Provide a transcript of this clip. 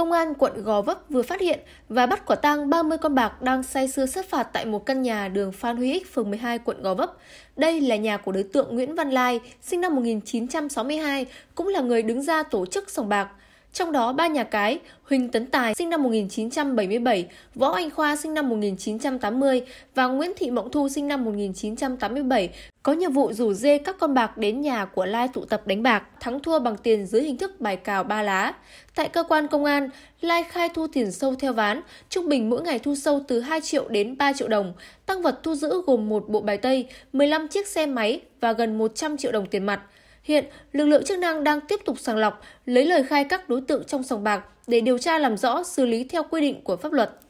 Công an quận Gò Vấp vừa phát hiện và bắt quả tang 30 con bạc đang say sưa sát phạt tại một căn nhà đường Phan Huy Ích, phường 12, quận Gò Vấp. Đây là nhà của đối tượng Nguyễn Văn Lai, sinh năm 1962, cũng là người đứng ra tổ chức sòng bạc. Trong đó, 3 nhà cái Huỳnh Tấn Tài sinh năm 1977, Võ Anh Khoa sinh năm 1980 và Nguyễn Thị Mộng Thu sinh năm 1987 có nhiệm vụ rủ dê các con bạc đến nhà của Lai tụ tập đánh bạc, thắng thua bằng tiền dưới hình thức bài cào ba lá. Tại cơ quan công an, Lai khai thu tiền sâu theo ván, trung bình mỗi ngày thu sâu từ 2 triệu đến 3 triệu đồng. Tang vật thu giữ gồm một bộ bài tây, 15 chiếc xe máy và gần 100 triệu đồng tiền mặt. Hiện, lực lượng chức năng đang tiếp tục sàng lọc, lấy lời khai các đối tượng trong sòng bạc để điều tra làm rõ, xử lý theo quy định của pháp luật.